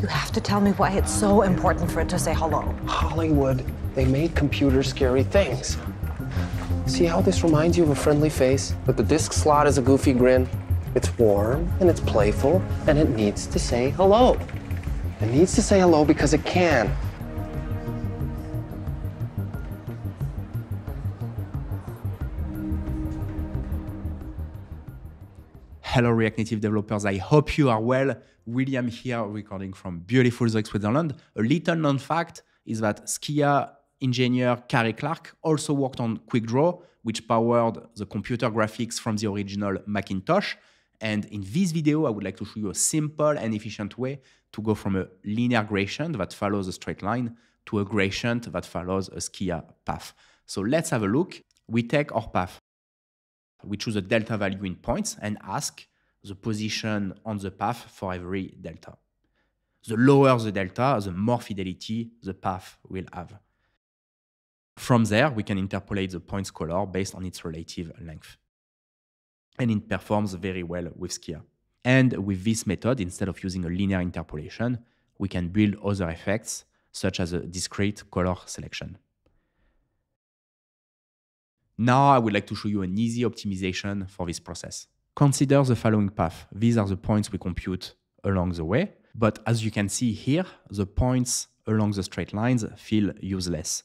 You have to tell me why it's so important for it to say hello. Hollywood, they made computers scary things. See how this reminds you of a friendly face, but the disk slot is a goofy grin? It's warm, and it's playful, and it needs to say hello. It needs to say hello because it can. Hello, React Native developers. I hope you are well. William here, recording from beautiful Zurich, Switzerland. A little known fact is that Skia engineer Cary Clark also worked on Quickdraw, which powered the computer graphics from the original Macintosh. And in this video, I would like to show you a simple and efficient way to go from a linear gradient that follows a straight line to a gradient that follows a Skia path. So let's have a look. We take our path. We choose a delta value in points and ask the position on the path for every delta. The lower the delta, the more fidelity the path will have. From there, we can interpolate the point's color based on its relative length. And it performs very well with Skia. And with this method, instead of using a linear interpolation, we can build other effects, such as a discrete color selection. Now, I would like to show you an easy optimization for this process. Consider the following path. These are the points we compute along the way. But as you can see here, the points along the straight lines feel useless.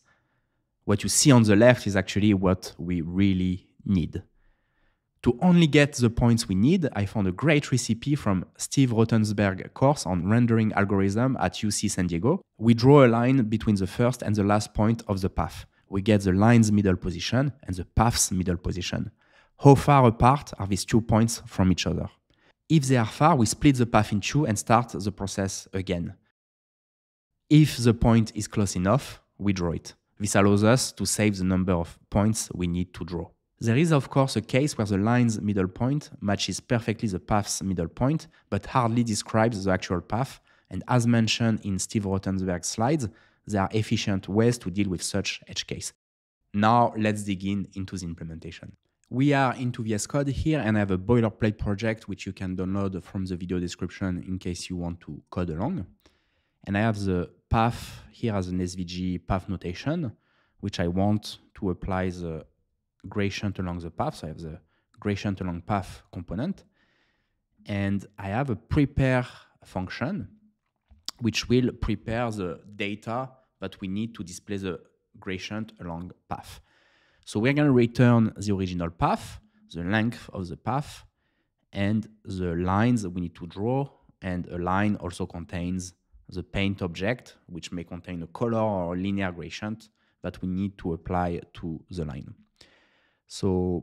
What you see on the left is actually what we really need. To only get the points we need, I found a great recipe from Steve Rotenberg's course on rendering algorithm at UC San Diego. We draw a line between the first and the last point of the path. We get the line's middle position and the path's middle position. How far apart are these two points from each other? If they are far, we split the path in two and start the process again. If the point is close enough, we draw it. This allows us to save the number of points we need to draw. There is, of course, a case where the line's middle point matches perfectly the path's middle point, but hardly describes the actual path. And as mentioned in Steve Rotenberg's slides, there are efficient ways to deal with such edge case. Now let's dig into the implementation. We are into VS Code here, and I have a boilerplate project which you can download from the video description in case you want to code along. And I have the path here as an SVG path notation, which I want to apply the gradient along the path. So I have the gradient along path component. And I have a prepare function, which will prepare the data that we need to display the gradient along path. So we're going to return the original path, the length of the path, and the lines that we need to draw. And a line also contains the paint object, which may contain a color or a linear gradient that we need to apply to the line. So,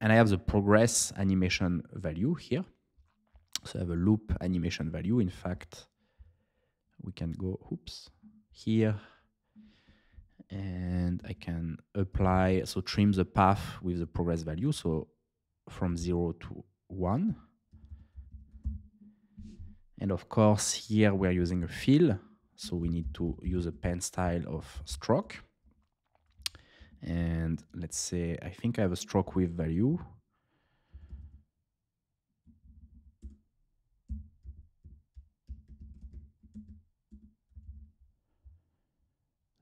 and I have the progress animation value here. So I have a loop animation value. In fact, we can go, oops, here, and I can apply, so trim the path with the progress value. So from 0 to 1. And of course, here we're using a fill. So we need to use a pen style of stroke. And let's say, I think I have a stroke width value.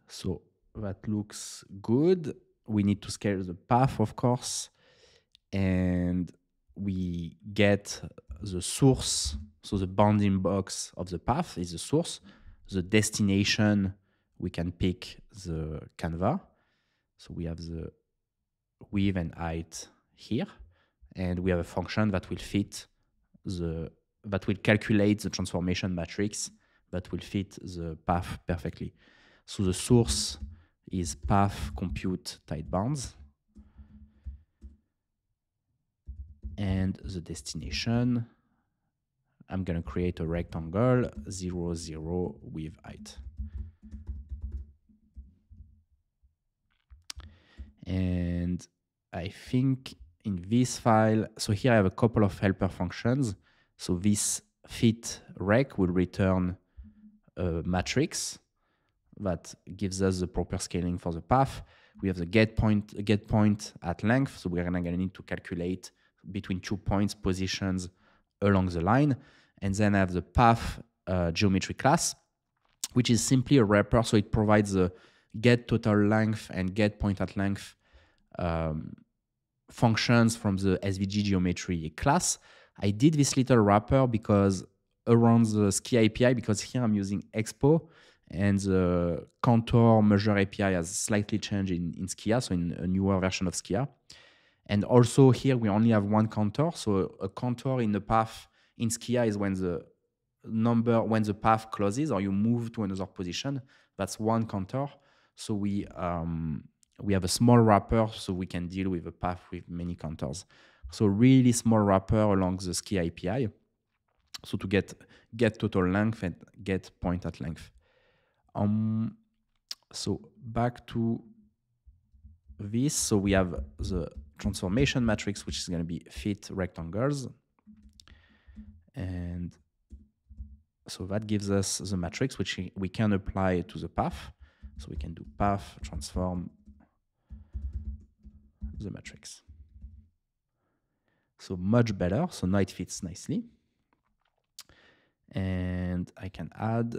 So that looks good. We need to scale the path, of course. And we get the source. So the bounding box of the path is the source. The destination, we can pick the canva. So we have the width and height here. And we have a function that will fit that will calculate the transformation matrix that will fit the path perfectly. So the source is path compute tight bounds. And the destination, I'm going to create a rectangle 0, 0 with height. And I think in this file, so here I have a couple of helper functions. So this fit rec will return a matrix that gives us the proper scaling for the path. We have the get point at length. So we're going to need to calculate between 2 points positions along the line. And then I have the path geometry class, which is simply a wrapper. So it provides a get total length and get point at length functions from the SVG geometry class. I did this little wrapper because around the Skia API, because here I'm using Expo, and the contour measure API has slightly changed in Skia, so in a newer version of Skia. And also here we only have one contour, so a contour in the path in Skia is when the path closes or you move to another position. That's one contour. So we have a small wrapper, so we can deal with a path with many contours. So really small wrapper along the Skia API. So to get total length and get point at length. So back to this. So we have the transformation matrix, which is going to be fit rectangles. And so that gives us the matrix, which we can apply to the path. So we can do path transform the matrix. So much better. So now it fits nicely. And I can add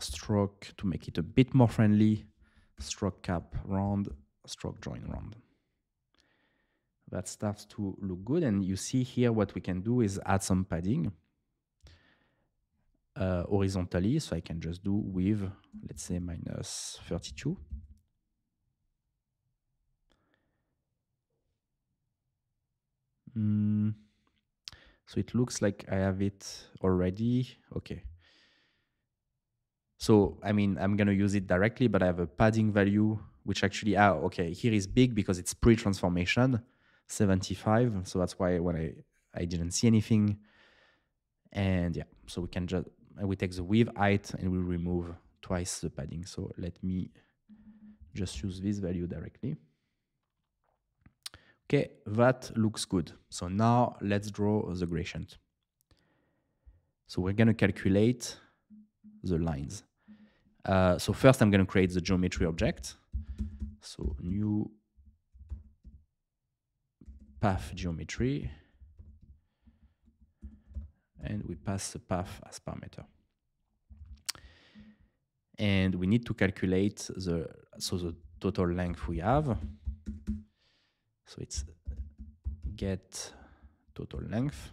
stroke to make it a bit more friendly. Stroke cap round, stroke join round. That starts to look good. And you see here what we can do is add some padding horizontally. So I can just do with, let's say, minus 32. So it looks like I have it already. Okay. So, I mean, I'm going to use it directly, but I have a padding value, which actually, okay, here is big because it's pre-transformation, 75. So that's why when I didn't see anything. And yeah, so we can just, we take the width height and we remove twice the padding. So let me just use this value directly. Okay, that looks good. So now let's draw the gradient. So we're going to calculate the lines. So first I'm going to create the geometry object. So new path geometry. And we pass the path as parameter. And we need to calculate the total length we have. So it's get total length.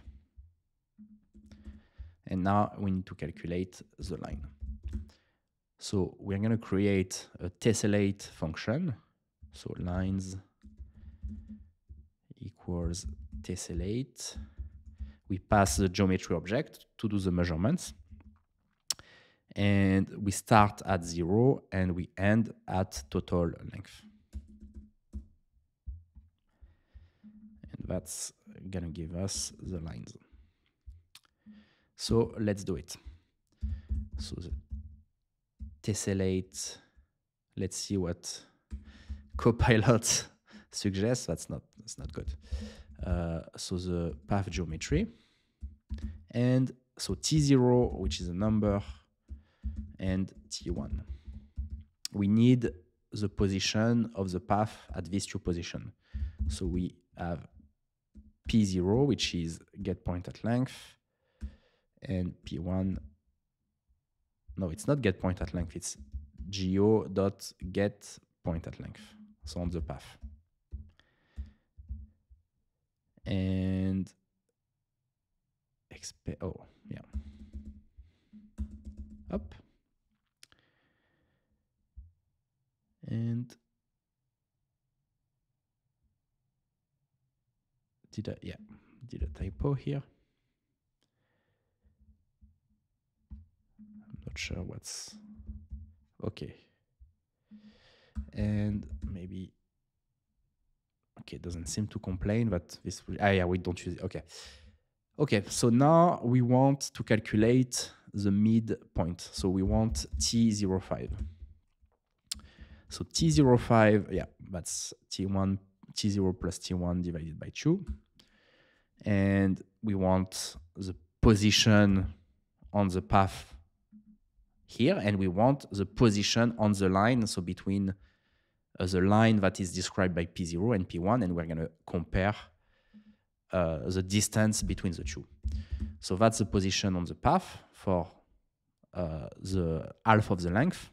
And now we need to calculate the line. So we're going to create a tessellate function. So lines equals tessellate. We pass the geometry object to do the measurements. And we start at 0 and we end at total length. That's going to give us the lines. So let's do it. So the tessellate, let's see what Copilot suggests. That's not good. So the path geometry. And so T0, which is a number, and T1. We need the position of the path at these two positions. So we have P0, which is get point at length, and P1, no, it's not get point at length, it's go.get point at length, so on the path. And up. And did a typo here. I'm not sure what's okay. And maybe okay, it doesn't seem to complain, but this yeah, we don't use it. Okay. Okay, so now we want to calculate the midpoint. So we want T05. So T05, yeah, that's T1 T0 plus T1 divided by 2. And we want the position on the path here, and we want the position on the line, so between the line that is described by P0 and P1, and we're going to compare the distance between the two. So that's the position on the path for the half of the length.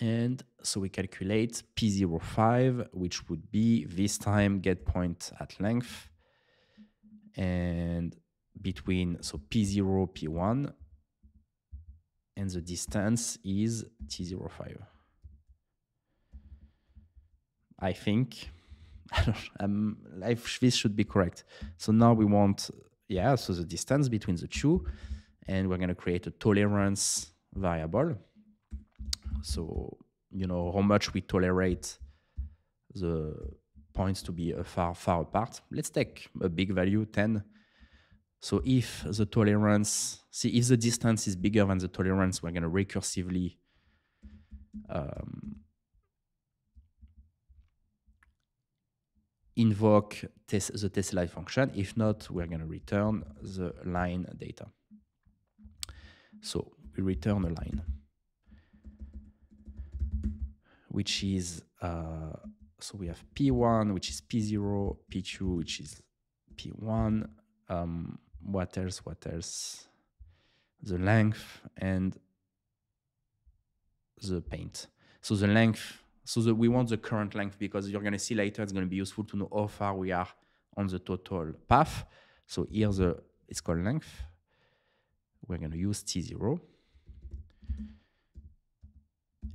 And so we calculate P05, which would be this time get point at length. And between, so P0, P1, and the distance is T05. I think, I don't, this should be correct. So now we want, yeah, so the distance between the two, and we're gonna create a tolerance variable. So, you know, how much we tolerate the points to be far apart. Let's take a big value, 10. So if the tolerance, see if the distance is bigger than the tolerance, we're gonna recursively invoke the tessellite function. If not, we're gonna return the line data. So we return a line, which is, so we have P1, which is P0, P2, which is P1, what else, the length and the paint. So the length, so we want the current length, because you're gonna see later, it's gonna be useful to know how far we are on the total path. So here it's called length. We're gonna use T0.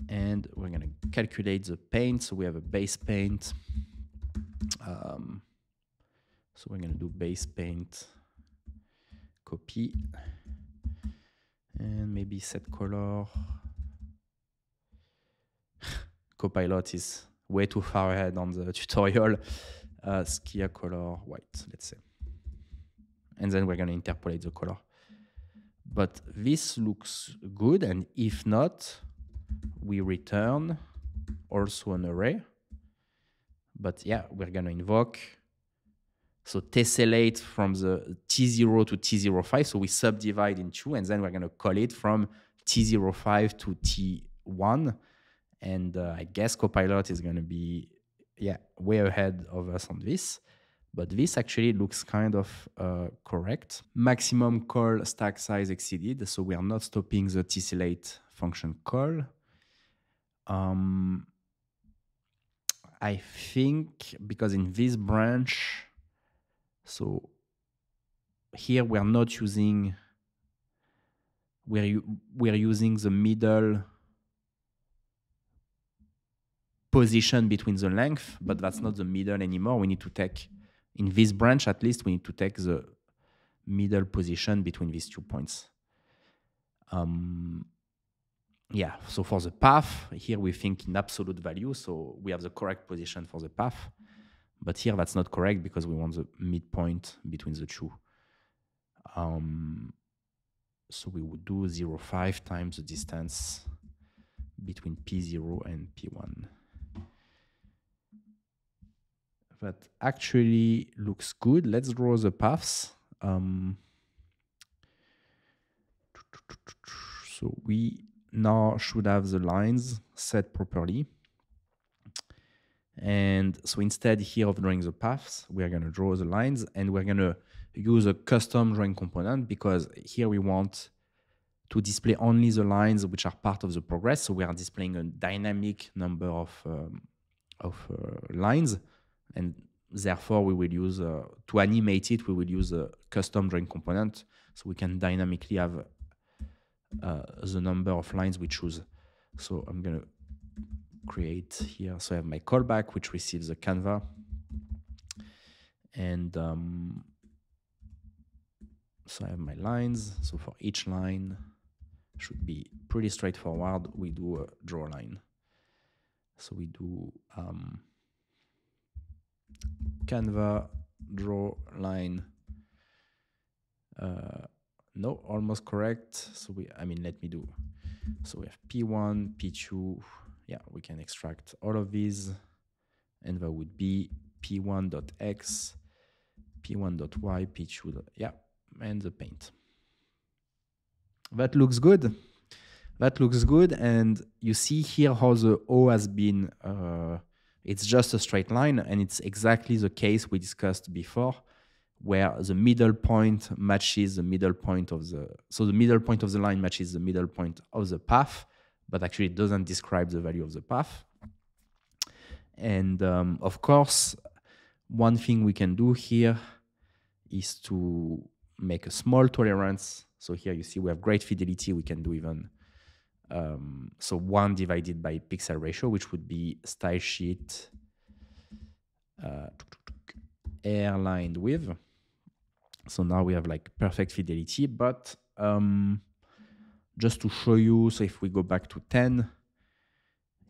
And we're gonna calculate the paint. So we have a base paint. So we're gonna do base paint copy and maybe set color. Copilot is way too far ahead on the tutorial. Skia color white, let's say. And then we're gonna interpolate the color. But this looks good, and if not, we return also an array. But yeah, we're gonna invoke, so tessellate from the T0 to T05. So we subdivide in two, and then we're gonna call it from T05 to T1. And I guess Copilot is gonna be, yeah, way ahead of us on this. But this actually looks kind of correct. Maximum call stack size exceeded. So we are not stopping the tessellate function call. I think because in this branch, so here we are not using, we're using the middle position between the length, but that's not the middle anymore. We need to take, in this branch, at least, we need to take the middle position between these 2 points. Yeah, so for the path, here we think in absolute value, so we have the correct position for the path. But here that's not correct because we want the midpoint between the two. So we would do 0.5 times the distance between P0 and P1. That actually looks good. Let's draw the paths. So we now should have the lines set properly. And so instead here of drawing the paths, we are going to draw the lines, and we're going to use a custom drawing component, because here we want to display only the lines which are part of the progress. So we are displaying a dynamic number of lines. And therefore, we will use, to animate it, we will use a custom drawing component, so we can dynamically have the number of lines we choose. So I'm going to create here, so I have my callback, which receives the Canva. And so I have my lines. So for each line, should be pretty straightforward. We do a draw line. So we do... Canva draw line. No, almost correct. So we, let me do. So we have P1, P2. Yeah, we can extract all of these, and that would be P1.x, P1.y, P2. Yeah, and the paint. That looks good. That looks good, and you see here how the O has been. It's just a straight line, and it's exactly the case we discussed before. where the middle point matches the middle point of the, so the middle point of the line matches the middle point of the path, but actually it doesn't describe the value of the path. And of course, one thing we can do here is to make a small tolerance. So here you see we have great fidelity. We can do even, so 1/pixel ratio, which would be style sheet airlined width. So now we have like perfect fidelity, but just to show you, so if we go back to 10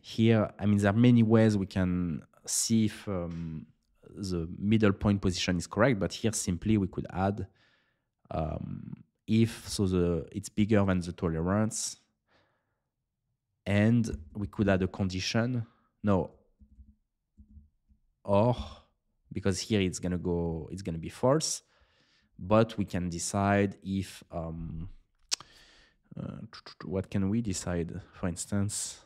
here, I mean, there are many ways we can see if the middle point position is correct, but here simply we could add if, so the, it's bigger than the tolerance, and we could add a condition, no, or, because here it's gonna go, it's gonna be false, but we can decide if, what can we decide? For instance,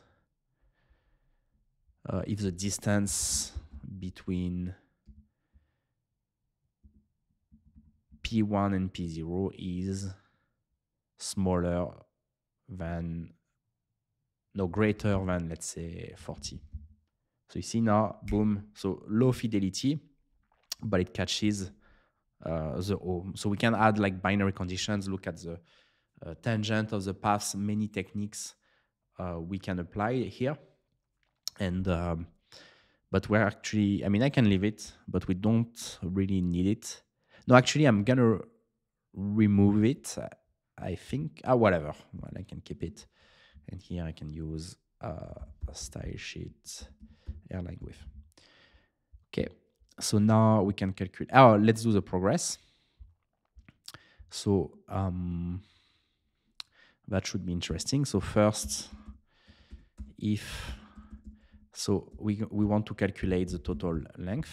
if the distance between P1 and P0 is smaller than, no, greater than, let's say, 40. So you see now, boom, so low fidelity, but it catches the O. So we can add like binary conditions, look at the tangent of the paths, many techniques we can apply here. And, but we're actually, I mean, I can leave it, but we don't really need it. No, actually, I'm gonna remove it, I think. Ah, whatever, well, I can keep it. And here I can use a style sheet airline width. Okay, so now we can calculate. Oh, let's do the progress. So that should be interesting. So first, if, so we want to calculate the total length,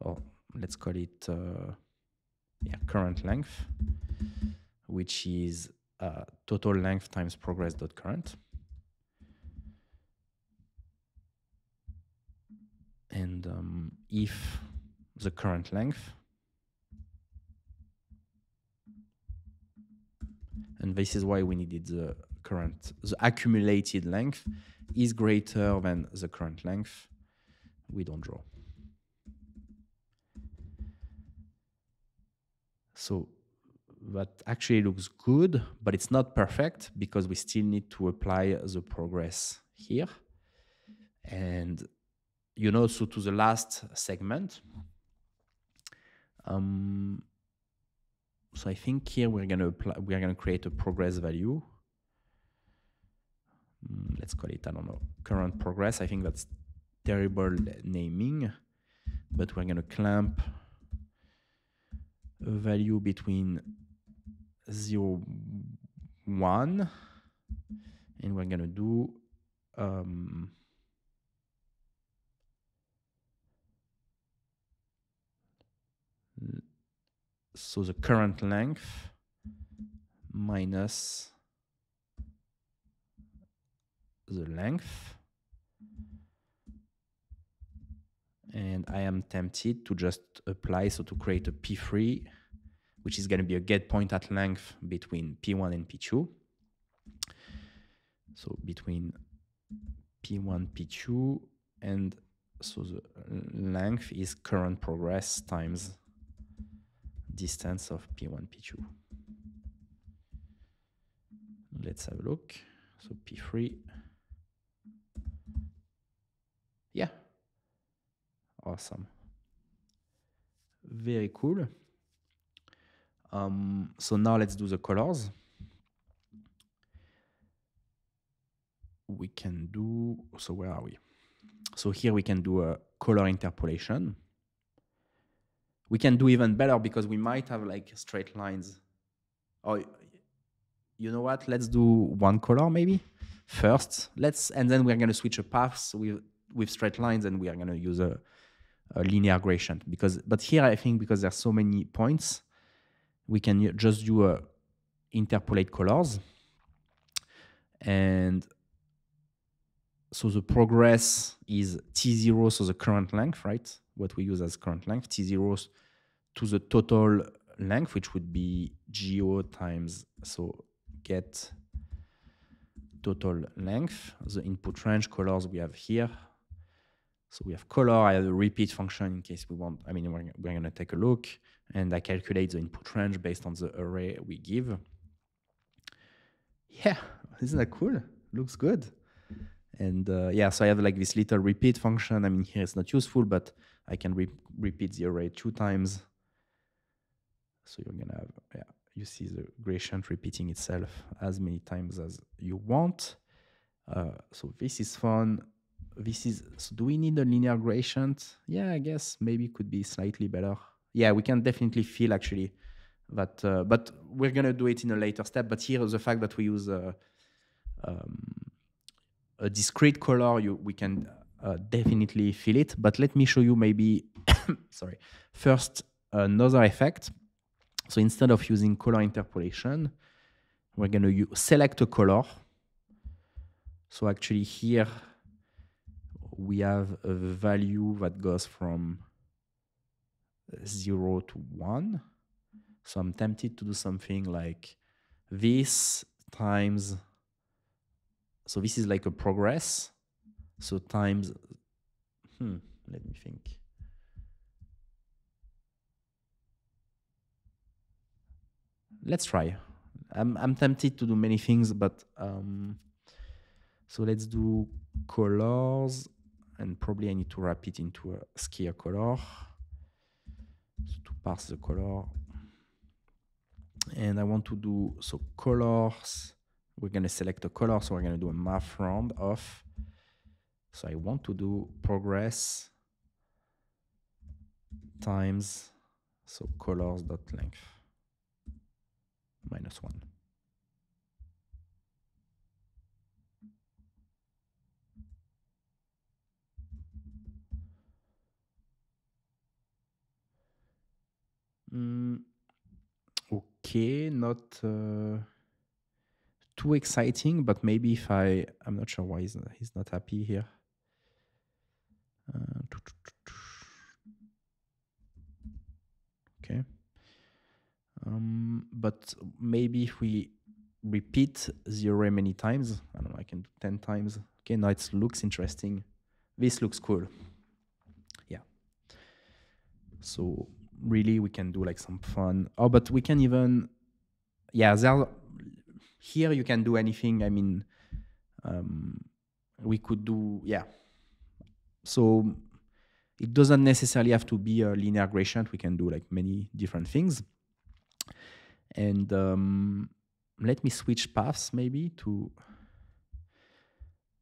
or let's call it yeah, current length, which is total length times progress.current. And if the current length, and this is why we needed the current, the accumulated length is greater than the current length, we don't draw. So that actually looks good, but it's not perfect because we still need to apply the progress here. And you know, so to the last segment. So I think here we're gonna apply, we're gonna create a progress value. Let's call it, I don't know, current progress. I think that's terrible naming, but we're gonna clamp a value between 0, 1, and we're gonna do so the current length minus the length. And I am tempted to just apply, so to create a P3, which is going to be a get point at length between P1 and P2. So between P1, P2, and so the length is current progress times distance of P1, P2. Let's have a look. So P3. Yeah. Awesome. Very cool. So now let's do the colors. We can do, so where are we? So here we can do a color interpolation. We can do even better because we might have like straight lines. Oh, you know what? Let's do one color maybe first. Let's, and then we're going to switch a path, so with straight lines, and we are going to use a linear gradient, because, but here I think because there's so many points, we can just do a interpolate colors. And so the progress is T0, so the current length, right? What we use as current length, T0 to the total length, which would be geo times, so get total length, the input range, colors we have here. So we have color, I have a repeat function in case we want, I mean, we're going to take a look, and I calculate the input range based on the array we give. Yeah, isn't that cool? Looks good. And yeah, so I have like this little repeat function. I mean, here it's not useful, but I can repeat the array 2 times. So you're going to have, yeah, you see the gradient repeating itself as many times as you want. So this is fun. This is, so do we need a linear gradient? Yeah, I guess maybe it could be slightly better. Yeah, we can definitely feel actually that, but we're going to do it in a later step. But here, the fact that we use a discrete color, we can definitely feel it. But let me show you maybe, sorry, first another effect. So instead of using color interpolation, we're going to select a color. So actually here, we have a value that goes from 0 to 1. So I'm tempted to do something like this times, so this is like a progress. So times, let me think. Let's try. I'm tempted to do many things, but so let's do colors. And probably I need to wrap it into a Skia color, so to parse the color. And I want to do, so colors, we're going to select a color, so we're going to do a math round off. So I want to do progress times, so colors.length -1. Okay, not too exciting, but maybe if I'm not sure why he's not happy here. Okay. But maybe if we repeat the array many times, I don't know, I can do 10 times. Okay, now it looks interesting. This looks cool. Yeah. So really, we can do like some fun. Oh, but we can even, yeah, here you can do anything. I mean, we could do, yeah. So it doesn't necessarily have to be a linear gradient. We can do like many different things. And let me switch paths maybe to,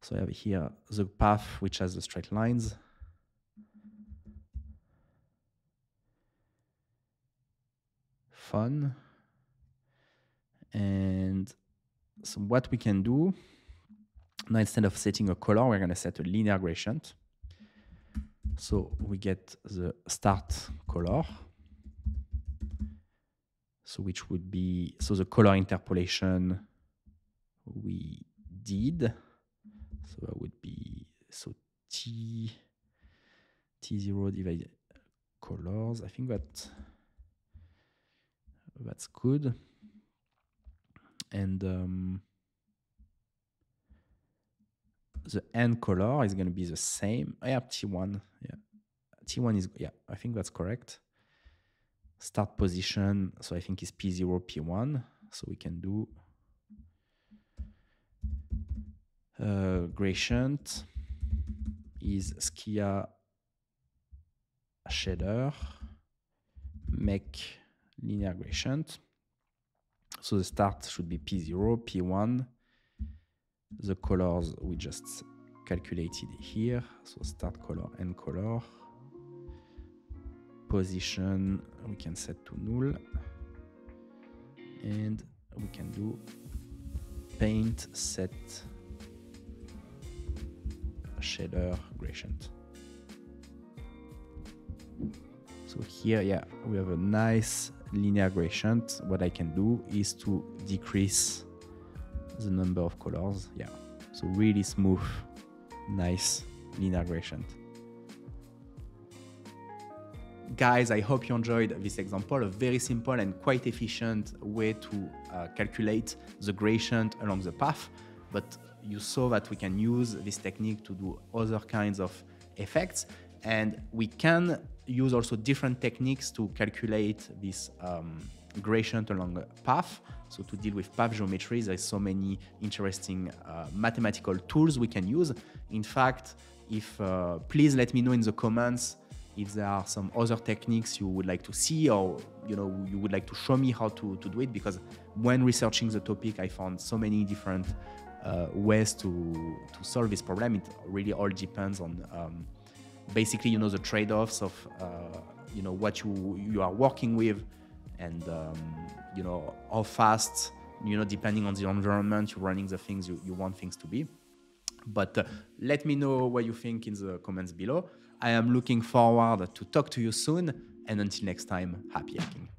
so I have here the path which has the straight lines. Fun. And so what we can do now, instead of setting a color, we're going to set a linear gradient. So we get the start color, so which would be, so the color interpolation we did, so that would be, so t0 divided colors. I think that's good. And the end color is going to be the same. I have T1. Yeah, T1 is, yeah, I think that's correct. Start position, so I think is P0, P1. So we can do gradient is Skia shader make linear gradient. So the start should be P0, P1. The colors we just calculated here. So start color and color. Position we can set to null. And we can do paint set shader gradient. So here, yeah, we have a nice linear gradient. What I can do is to decrease the number of colors. Yeah, so really smooth, nice linear gradient. guys, I hope you enjoyed this example, a very simple and quite efficient way to calculate the gradient along the path. But you saw that we can use this technique to do other kinds of effects, and we can use also different techniques to calculate this gradient along a path. So to deal with path geometry, there's so many interesting mathematical tools we can use. In fact, if please let me know in the comments if there are some other techniques you would like to see, or you would like to show me how to do it, because when researching the topic, I found so many different ways to solve this problem. It really all depends on basically the trade-offs of what you are working with, and how fast, depending on the environment you're running the things you want things to be. But let me know what you think in the comments below. I am looking forward to talk to you soon, and until next time, happy hacking.